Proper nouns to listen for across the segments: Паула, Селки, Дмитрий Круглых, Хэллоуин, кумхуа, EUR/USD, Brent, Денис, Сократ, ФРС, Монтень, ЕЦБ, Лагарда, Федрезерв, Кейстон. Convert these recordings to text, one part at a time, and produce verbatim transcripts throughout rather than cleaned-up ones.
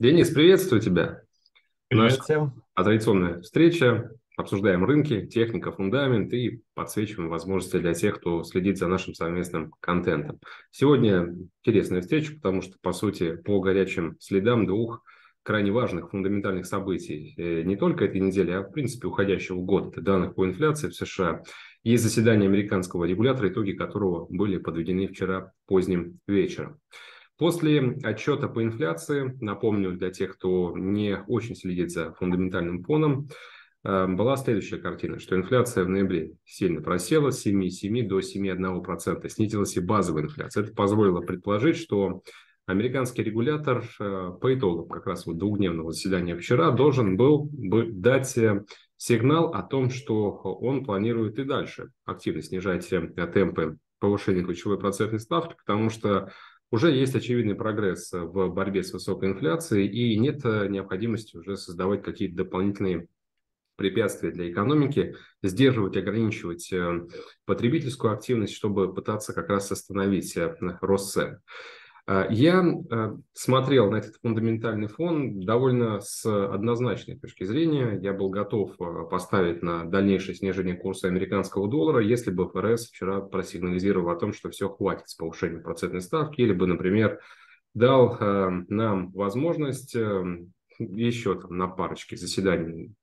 Денис, приветствую тебя. Привет всем. Традиционная встреча. Обсуждаем рынки, техника, фундамент и подсвечиваем возможности для тех, кто следит за нашим совместным контентом. Сегодня интересная встреча, потому что, по сути, по горячим следам двух крайне важных фундаментальных событий не только этой недели, а, в принципе, уходящего года, данных по инфляции в США, есть заседание американского регулятора, итоги которого были подведены вчера поздним вечером. После отчета по инфляции, напомню, для тех, кто не очень следит за фундаментальным фоном, была следующая картина, что инфляция в ноябре сильно просела с семь целых семь десятых до семь целых одна десятая процента, снизилась и базовая инфляция. Это позволило предположить, что американский регулятор по итогам как раз вот двухдневного заседания вчера должен был бы дать сигнал о том, что он планирует и дальше активно снижать темпы повышения ключевой процентной ставки, потому что уже есть очевидный прогресс в борьбе с высокой инфляцией и нет необходимости уже создавать какие-то дополнительные препятствия для экономики, сдерживать, ограничивать потребительскую активность, чтобы пытаться как раз остановить рост цен. Я смотрел на этот фундаментальный фон довольно с однозначной точки зрения. Я был готов поставить на дальнейшее снижение курса американского доллара, если бы ФРС вчера просигнализировал о том, что все, хватит с повышением процентной ставки, или бы, например, дал нам возможность еще там на парочке заседаний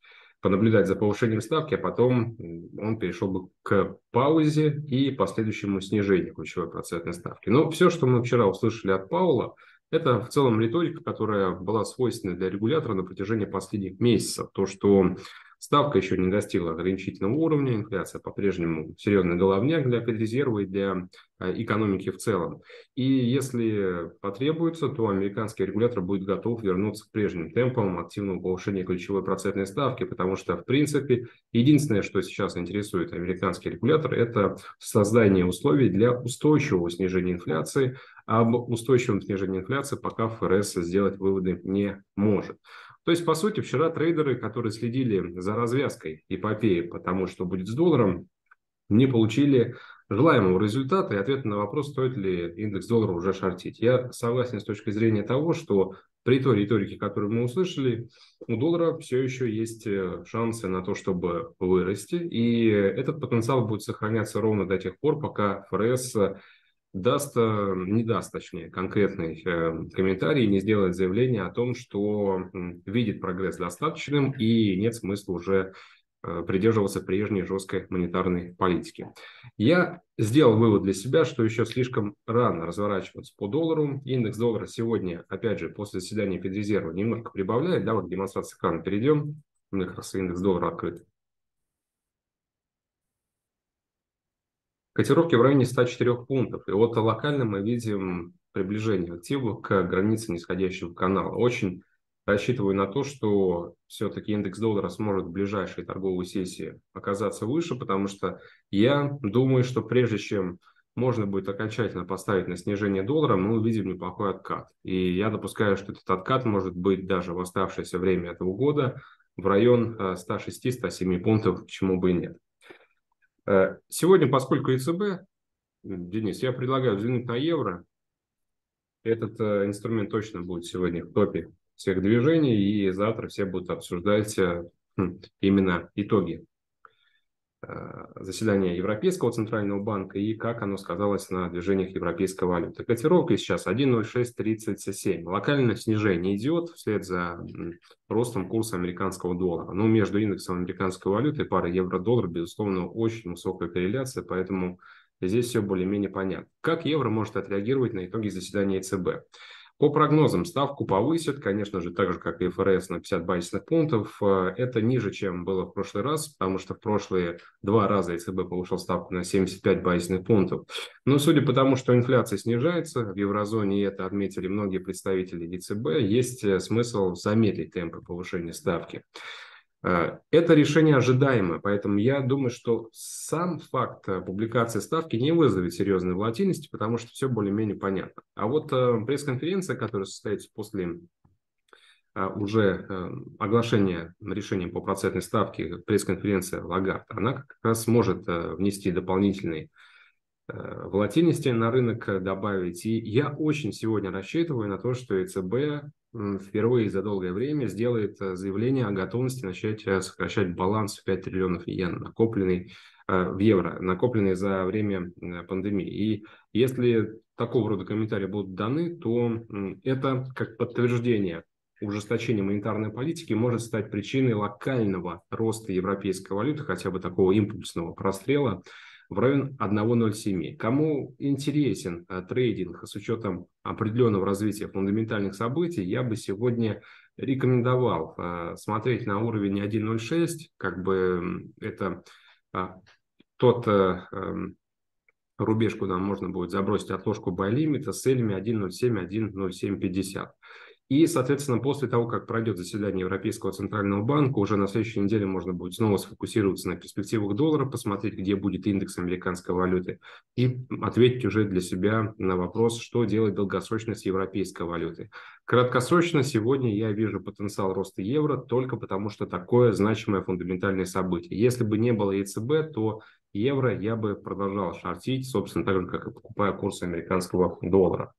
понаблюдать за повышением ставки, а потом он перешел бы к паузе и последующему снижению ключевой процентной ставки. Но все, что мы вчера услышали от Паула, это в целом риторика, которая была свойственна для регулятора на протяжении последних месяцев. То, что ставка еще не достигла ограничительного уровня, инфляция по-прежнему серьезный головняк для Федрезерва и для экономики в целом. И если потребуется, то американский регулятор будет готов вернуться к прежним темпам активного повышения ключевой процентной ставки, потому что, в принципе, единственное, что сейчас интересует американский регулятор, это создание условий для устойчивого снижения инфляции. Об устойчивом снижении инфляции пока ФРС сделать выводы не может. То есть, по сути, вчера трейдеры, которые следили за развязкой эпопеи по тому, что будет с долларом, не получили желаемого результата и ответа на вопрос, стоит ли индекс доллара уже шортить. Я согласен с точки зрения того, что при той риторике, которую мы услышали, у доллара все еще есть шансы на то, чтобы вырасти. И этот потенциал будет сохраняться ровно до тех пор, пока ФРС даст, не даст, точнее, конкретный комментарий, не сделает заявление о том, что видит прогресс достаточным и нет смысла уже придерживаться прежней жесткой монетарной политики. Я сделал вывод для себя, что еще слишком рано разворачиваться по доллару. Индекс доллара сегодня, опять же, после заседания Федрезерва немножко прибавляет. Давай к демонстрации экрана перейдем. У меня как раз индекс доллара открыт. Котировки в районе ста четырёх пунктов. И вот локально мы видим приближение актива к границе нисходящего канала. Очень рассчитываю на то, что все-таки индекс доллара сможет в ближайшей торговой сессии оказаться выше, потому что я думаю, что прежде чем можно будет окончательно поставить на снижение доллара, мы увидим неплохой откат. И я допускаю, что этот откат может быть даже в оставшееся время этого года в район ста шести — ста семи пунктов, чему бы и нет. Сегодня, поскольку ЕЦБ, Денис, я предлагаю взглянуть на евро. Этот инструмент точно будет сегодня в топе всех движений, и завтра все будут обсуждать именно итоги заседания Европейского центрального банка и как оно сказалось на движениях европейской валюты. Котировка сейчас один ноль шесть тридцать семь. Локальное снижение идет вслед за ростом курса американского доллара. Но между индексом американской валюты и парой евро-доллар, безусловно, очень высокая корреляция, поэтому здесь все более-менее понятно. Как евро может отреагировать на итоги заседания ЕЦБ? По прогнозам, ставку повысят, конечно же, так же, как и ФРС, на пятьдесят базисных пунктов. Это ниже, чем было в прошлый раз, потому что в прошлые два раза ЕЦБ повышал ставку на семьдесят пять базисных пунктов. Но судя по тому, что инфляция снижается в еврозоне, и это отметили многие представители ЕЦБ, есть смысл замедлить темпы повышения ставки. Это решение ожидаемое, поэтому я думаю, что сам факт публикации ставки не вызовет серьезной волатильности, потому что все более-менее понятно. А вот пресс-конференция, которая состоится после уже оглашения решения по процентной ставке, пресс-конференция Лагарда, она как раз может внести дополнительный волатильности на рынок добавить. И я очень сегодня рассчитываю на то, что ЕЦБ впервые за долгое время сделает заявление о готовности начать сокращать баланс в пять триллионов йен, накопленный э, в евро, накопленный за время пандемии. И если такого рода комментарии будут даны, то это как подтверждение ужесточения монетарной политики может стать причиной локального роста европейской валюты, хотя бы такого импульсного прострела, в район один ноль семь. Кому интересен а, трейдинг с учетом определенного развития фундаментальных событий, я бы сегодня рекомендовал а, смотреть на уровень один ноль шесть, как бы это а, тот а, а, рубеж, куда можно будет забросить отложку бай-лимита с целями один ноль семь — один ноль семь пятьдесят. И, соответственно, после того, как пройдет заседание Европейского центрального банка, уже на следующей неделе можно будет снова сфокусироваться на перспективах доллара, посмотреть, где будет индекс американской валюты, и ответить уже для себя на вопрос, что делать долгосрочно с европейской валютой. Краткосрочно сегодня я вижу потенциал роста евро только потому, что такое значимое фундаментальное событие. Если бы не было ЕЦБ, то евро я бы продолжал шортить, собственно, так же, как и покупая курсы американского доллара.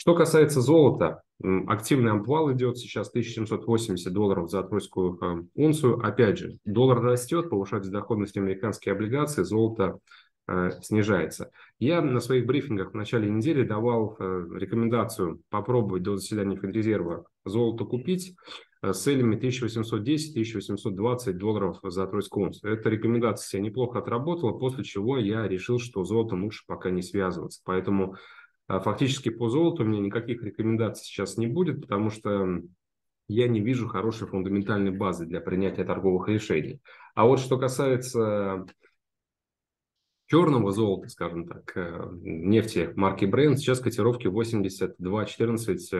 Что касается золота, активный обвал идет сейчас тысяча семьсот восемьдесят долларов за тройскую э, унцию. Опять же, доллар растет, повышается доходность американские облигации, золото э, снижается. Я на своих брифингах в начале недели давал э, рекомендацию попробовать до заседания Федрезерва золото купить э, с целями тысяча восемьсот десять — тысяча восемьсот двадцать долларов за тройскую унцию. Эта рекомендация себя неплохо отработала, после чего я решил, что золотом лучше пока не связываться. Поэтому фактически по золоту у меня никаких рекомендаций сейчас не будет, потому что я не вижу хорошей фундаментальной базы для принятия торговых решений. А вот что касается черного золота, скажем так, нефти марки Brent, сейчас котировки восемьдесят два четырнадцать,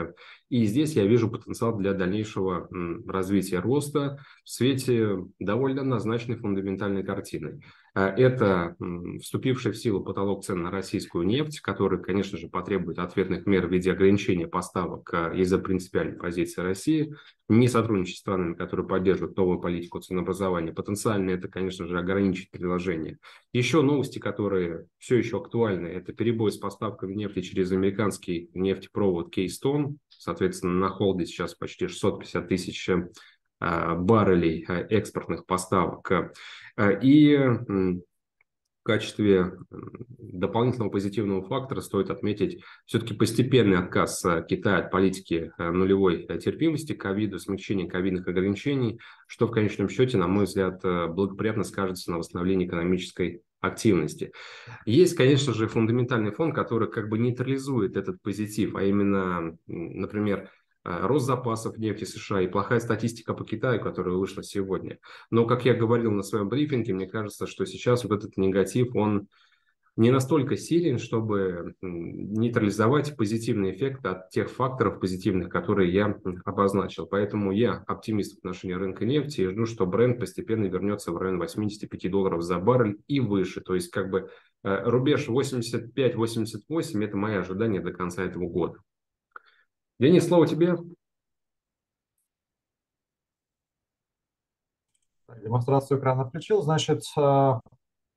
и здесь я вижу потенциал для дальнейшего развития роста в свете довольно однозначной фундаментальной картины. Это вступивший в силу потолок цен на российскую нефть, который, конечно же, потребует ответных мер в виде ограничения поставок из-за принципиальной позиции России, не сотрудничать с странами, которые поддерживают новую политику ценообразования. Потенциально это, конечно же, ограничить предложение. Еще новости, которые все еще актуальны, это перебой с поставками нефти через американский нефтепровод Кейстон. Соответственно, на холде сейчас почти шестьсот пятьдесят тысяч баррелей экспортных поставок. И в качестве дополнительного позитивного фактора стоит отметить все-таки постепенный отказ Китая от политики нулевой терпимости к ковиду, смягчение ковидных ограничений, что в конечном счете, на мой взгляд, благоприятно скажется на восстановлении экономической активности. Есть, конечно же, фундаментальный фон, который как бы нейтрализует этот позитив, а именно, например, рост запасов нефти США и плохая статистика по Китаю, которая вышла сегодня. Но, как я говорил на своем брифинге, мне кажется, что сейчас вот этот негатив, он не настолько силен, чтобы нейтрализовать позитивный эффект от тех факторов позитивных, которые я обозначил. Поэтому я оптимист в отношении рынка нефти и жду, что Brent постепенно вернется в район восьмидесяти пяти долларов за баррель и выше. То есть как бы рубеж восемьдесят пять — восемьдесят восемь – это мои ожидания до конца этого года. Денис, слово тебе. Демонстрацию экрана включил. Значит,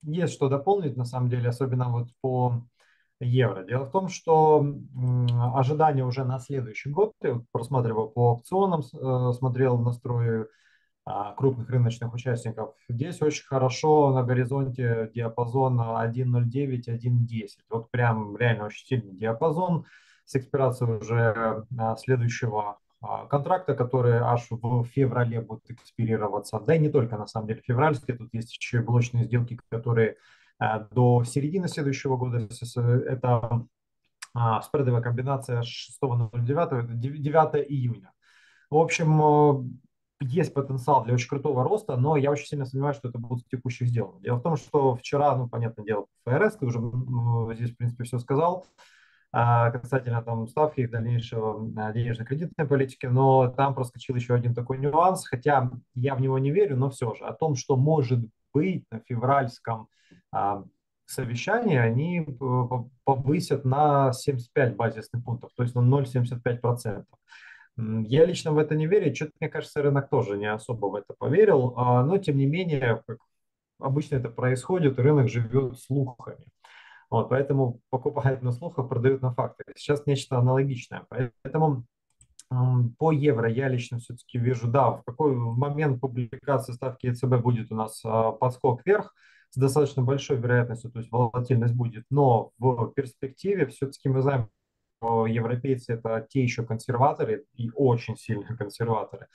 есть что дополнить, на самом деле, особенно вот по евро. Дело в том, что ожидания уже на следующий год, я просматривал по опционам, смотрел настрой крупных рыночных участников, здесь очень хорошо на горизонте диапазон один ноль девять — один десять. Вот прям реально очень сильный диапазон. С экспирацией уже следующего контракта, который аж в феврале будет экспирироваться. Да и не только, на самом деле, февральские. Тут есть еще блочные сделки, которые до середины следующего года. Это спредовая комбинация шестого — девятого июня. В общем, есть потенциал для очень крутого роста, но я очень сильно сомневаюсь, что это будут текущих сделок. Дело в том, что вчера, ну, понятное дело, ФРС, ты уже здесь, в принципе, все сказал, касательно там ставки и дальнейшего денежно-кредитной политики, но там проскочил еще один такой нюанс, хотя я в него не верю, но все же о том, что может быть на февральском а, совещании, они повысят на семьдесят пять базисных пунктов, то есть на ноль целых семьдесят пять сотых процента. Я лично в это не верю, что-то, мне кажется, рынок тоже не особо в это поверил, а, но тем не менее, как обычно это происходит, рынок живет слухами. Вот, поэтому покупают на слухах, продают на фактах. Сейчас нечто аналогичное. Поэтому по евро я лично все-таки вижу, да, в какой момент публикации ставки ЕЦБ будет у нас подскок вверх с достаточно большой вероятностью, то есть волатильность будет, но в перспективе все-таки мы знаем, что европейцы это те еще консерваторы и очень сильные консерваторы.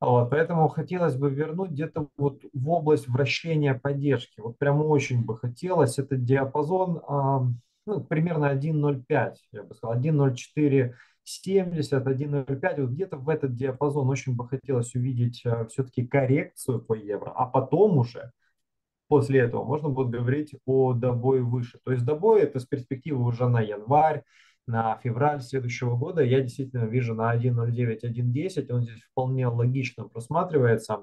Вот, поэтому хотелось бы вернуть где-то вот в область вращения поддержки. Вот прям очень бы хотелось. Это диапазон ну, примерно один ноль пять, я бы сказал, один ноль четыре семьдесят, один ноль пять. Вот где-то в этот диапазон очень бы хотелось увидеть все-таки коррекцию по евро. А потом уже, после этого, можно будет говорить о добое выше. То есть добой это с перспективы уже на январь, на февраль следующего года. Я действительно вижу на один ноль девять, один десять, он здесь вполне логично просматривается.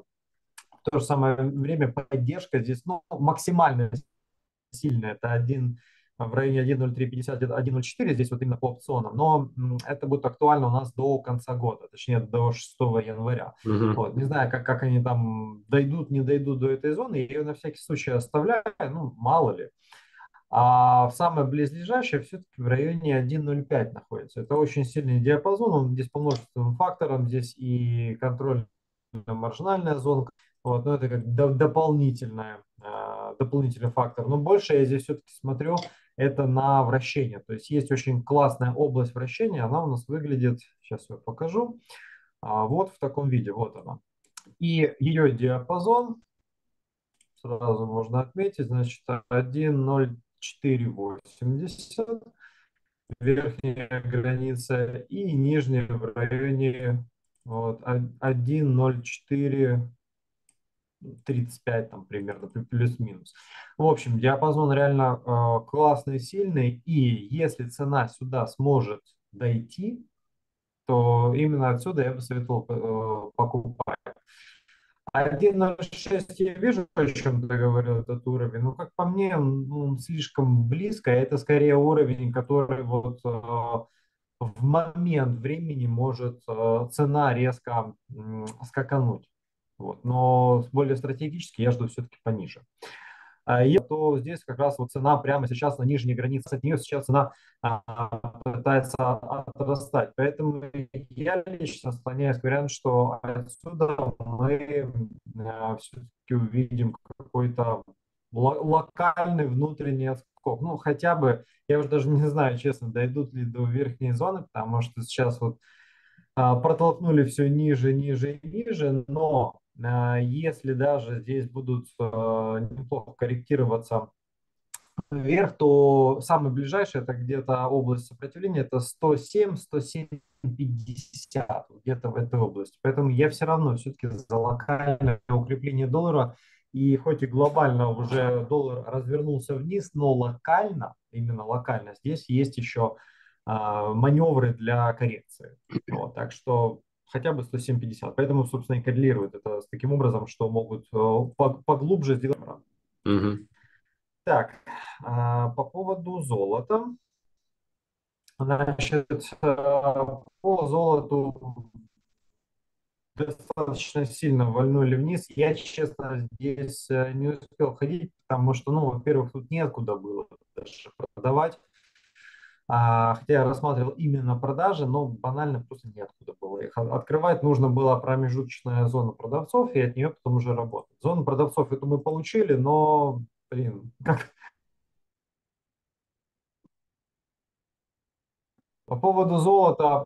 В то же самое время поддержка здесь ну, максимально сильная, это один, в районе один ноль три пятьдесят, один ноль четыре, здесь вот именно по опционам, но это будет актуально у нас до конца года, точнее до шестого января. Угу. Вот, не знаю, как, как они там дойдут, не дойдут до этой зоны, я ее на всякий случай оставляю, ну мало ли. А самое близлежащее все-таки в районе один ноль пять находится. Это очень сильный диапазон, он здесь по множественным факторам, здесь и контрольно-маржинальная зона, вот, но это как до, дополнительная, э, дополнительный фактор. Но больше я здесь все-таки смотрю это на вращение. То есть есть очень классная область вращения, она у нас выглядит, сейчас я покажу, а вот в таком виде, вот она. И ее диапазон, сразу можно отметить, значит, один ноль четыре восемьдесят, верхняя граница, и нижняя в районе вот, один ноль четыре тридцать пять, там примерно, плюс-минус. В общем, диапазон реально э, классный, сильный, и если цена сюда сможет дойти, то именно отсюда я бы советовал э, покупать. один ноль шесть я вижу, о чем ты говорил, этот уровень, но, как по мне, он слишком близко. Это скорее уровень, который вот в момент времени может цена резко скакануть. Вот. Но более стратегически я жду все-таки пониже. И то здесь как раз вот цена прямо сейчас на нижней границе, от нее сейчас она пытается отрастать. Поэтому я лично склоняюсь к варианту, что отсюда мы все-таки увидим какой-то локальный внутренний отскок. Ну, хотя бы, я уже даже не знаю, честно, дойдут ли до верхней зоны, потому что сейчас вот протолкнули все ниже, ниже, ниже, но... Если даже здесь будут неплохо корректироваться вверх, то самый ближайший это где-то область сопротивления, это сто семь — сто семь пятьдесят, где-то в этой области. Поэтому я все равно все-таки за локальное укрепление доллара. И хоть и глобально уже доллар развернулся вниз, но локально, именно локально, здесь есть еще маневры для коррекции. Вот, так что... хотя бы сто семь пятьдесят. Поэтому, собственно, и коррелирует это с таким образом, что могут поглубже сделать. Угу. Так, по поводу золота. Значит, по золоту достаточно сильно вольнули вниз. Я, честно, здесь не успел ходить, потому что, ну, во-первых, тут неоткуда было даже продавать. Хотя я рассматривал именно продажи, но банально просто неоткуда было их открывать. Нужно была промежуточная зона продавцов, и от нее потом уже работать. Зону продавцов эту мы получили, но, блин, как... По поводу золота,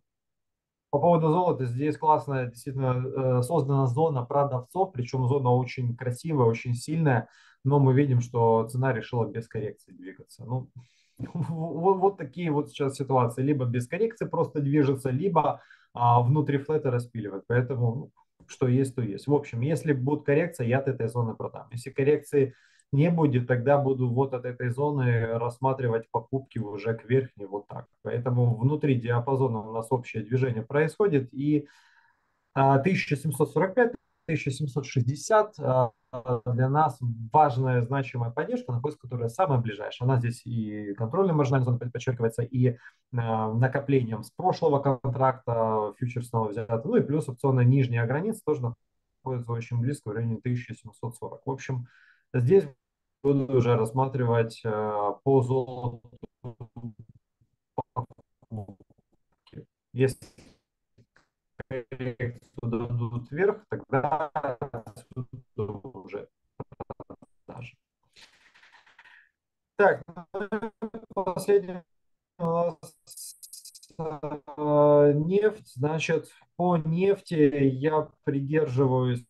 по поводу золота здесь классная, действительно, создана зона продавцов, причем зона очень красивая, очень сильная, но мы видим, что цена решила без коррекции двигаться. Ну... Вот, вот такие вот сейчас ситуации. Либо без коррекции просто движется, либо а, внутри флета распиливает. Поэтому что есть, то есть. В общем, если будет коррекция, я от этой зоны продам. Если коррекции не будет, тогда буду вот от этой зоны рассматривать покупки уже к верхней вот так. Поэтому внутри диапазона у нас общее движение происходит. И а, тысяча семьсот сорок пять — тысяча семьсот шестьдесят а, для нас важная, значимая поддержка, находится, которая самая ближайшая. Она здесь и контрольно-маржинальная зона подчеркивается, и э, накоплением с прошлого контракта фьючерсного взятого, ну и плюс опционная нижняя граница тоже находится очень близко в районе тысяча семьсот сорок. В общем, здесь буду уже рассматривать э, по золоту. Если сюда идут вверх, тогда уже продажи. Так, последний у нас э, нефть. Значит, по нефти я придерживаюсь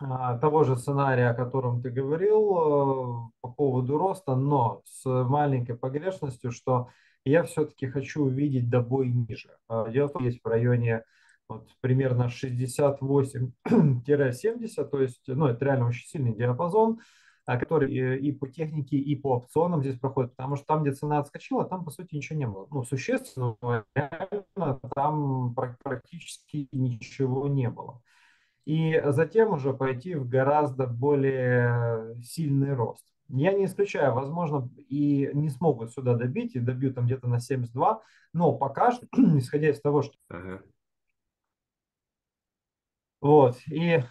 того же сценария, о котором ты говорил, по поводу роста, но с маленькой погрешностью, что я все-таки хочу увидеть добой ниже. Дело в том, что есть в районе вот, примерно шестьдесят восемь — семьдесят, то есть, ну, это реально очень сильный диапазон, который и по технике, и по опционам здесь проходит, потому что там, где цена отскочила, там, по сути, ничего не было. Ну, существенно, реально, там практически ничего не было. И затем уже пойти в гораздо более сильный рост. Я не исключаю, возможно, и не смогут сюда добить, и добьют там где-то на семьдесят два, но пока что, исходя из того, что... Ага. Вот, и э,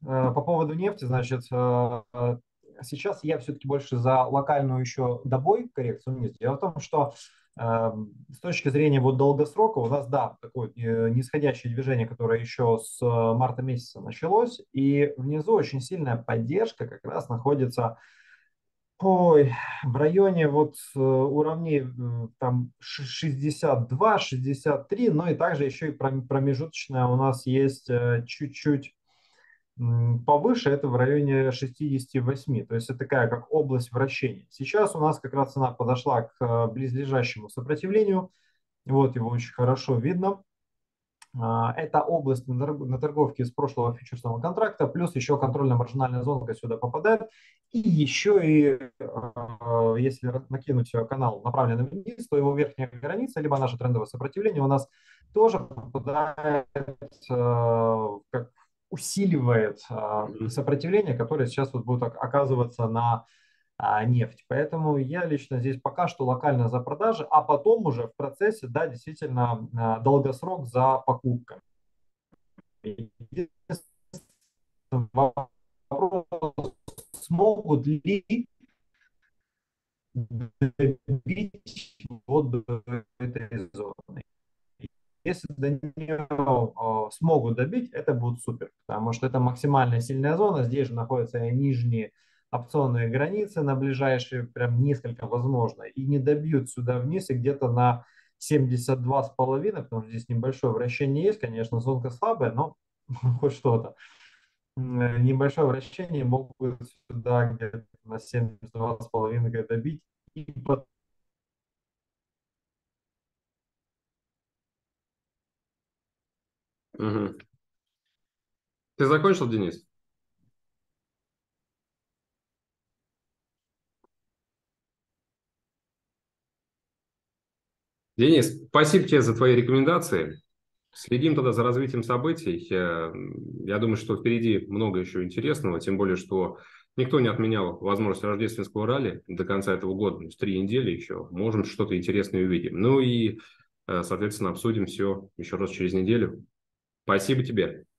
по поводу нефти, значит, э, сейчас я все-таки больше за локальную еще добой коррекцию вниз. Дело в том, что... С точки зрения вот долгосрока у нас, да, такое нисходящее движение, которое еще с марта месяца началось, и внизу очень сильная поддержка как раз находится ой, в районе вот уровней там шестьдесят два — шестьдесят три, но и также еще и промежуточная у нас есть чуть-чуть повыше, это в районе шестидесяти восьми, то есть это такая как область вращения. Сейчас у нас как раз цена подошла к близлежащему сопротивлению, вот его очень хорошо видно. Это область на торговке из прошлого фьючерсного контракта, плюс еще контрольно-маржинальная зона сюда попадает. И еще и, если накинуть канал направленный вниз, то его верхняя граница, либо наше трендовое сопротивление у нас тоже попадает как усиливает э, сопротивление, которое сейчас вот будет оказываться на э, нефть. Поэтому я лично здесь пока что локально за продажи, а потом уже в процессе, да, действительно э, долгосрок за покупками. Вопрос, смогут ли добить вот до этой зоны? Если до нее смогут добить, это будет супер, потому что это максимально сильная зона. Здесь же находятся нижние опционные границы на ближайшие, прям несколько возможно. И не добьют сюда вниз, и где-то на семьдесят два с половиной, потому что здесь небольшое вращение есть, конечно, зонка слабая, но хоть что-то. Небольшое вращение могут сюда где-то на семьдесят два с половиной добить и потом. Угу. Ты закончил, Денис? Денис, спасибо тебе за твои рекомендации. Следим тогда за развитием событий. Я, я думаю, что впереди много еще интересного, тем более, что никто не отменял возможность рождественского ралли до конца этого года, в три недели еще. Можем что-то интересное увидеть. Ну и, соответственно, обсудим все еще раз через неделю. Спасибо тебе.